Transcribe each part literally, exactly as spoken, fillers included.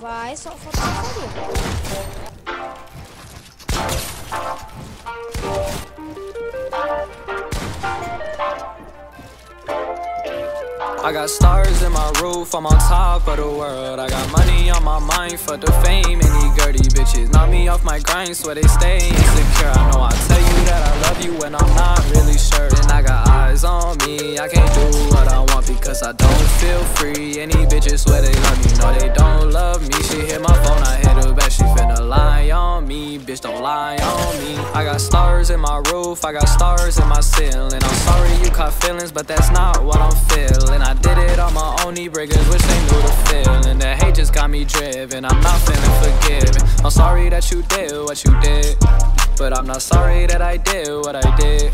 Vai, só falta uma farinha. I got stars in my roof, I'm on top of the world. I got money on my mind, fuck the fame. Any dirty bitches knock me off my grind, so they stay insecure. I know I tell you that I love you when I'm not really sure. And I got eyes on me, I can't do what I want because I don't feel free. Any bitches swear they love me, no they don't love me. She hit my phone, I hit her back, she finna lie on me. Bitch, don't lie on me. I got stars in my roof, I got stars in my ceiling. I'm sorry you caught feelings, but that's not what I'm feeling. I did it on my own, e-breakers, wish they knew the feeling. The hate just got me driven, I'm not feeling forgiven. I'm sorry that you did what you did, but I'm not sorry that I did what I did.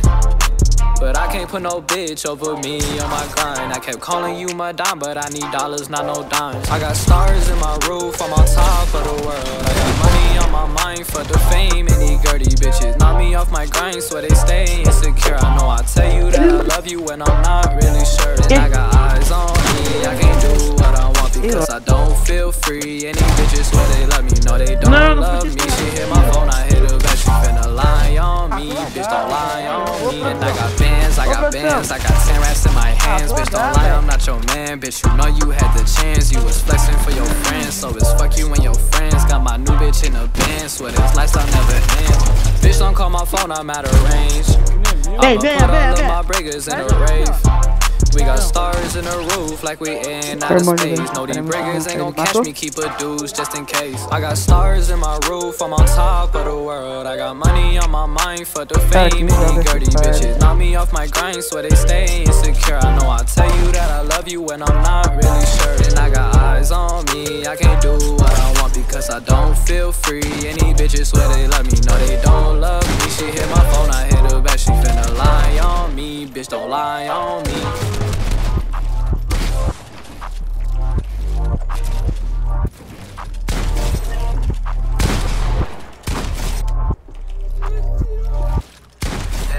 But I can't put no bitch over me on my grind. I kept calling you my dime, but I need dollars, not no dimes. I got stars in my roof, I'm on top of the world. I got money on my mind, fuck the fame. Any dirty bitches knock me off my grind, so they stay insecure. I know I tell you that I love you when I'm not really sure. And I got eyes on me, I can't do what I want because I don't feel free. Any bitches swear they love me, no they don't love me. She hit my phone, I hit her back, she finna lie on me. Bitch, don't lie on me. And I got bands, I got bands, I got ten raps in my hands. Bitch, don't lie, I'm not your man. Bitch, you know you had the chance. You was flexing for your friends, so it's fuck you and your friends. Got my new bitch in a band, swear this lifestyle never ends. Bitch, don't call my phone, I'm out of range. I'ma put all of my breakers in a rave. We got stars in the roof like we in outer space. No, these briggers ain't gon' catch me, keep a deuce just in case. I got stars in my roof, I'm on top of the world. I got money on my mind, fuck the fame. Any dirty bitches knock me off my grind, so they stay insecure. I know I tell you that I love you when I'm not really sure. And I got eyes on me, I can't do what I want because I don't feel free. Any bitches swear they love me, no they don't love me. She hit my phone, I hit her back, she finna lie on me. Bitch, don't lie on me.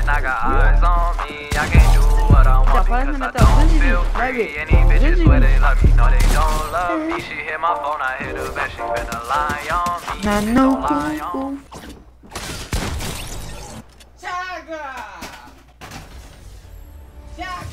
I got eyes on me, I can't do what I want because I don't feel free. Any bitches swear they love me, no they don't love me. She hit my phone, I hit her back, she finna lie on me. Nah, no, lie on. Tiger! Tiger!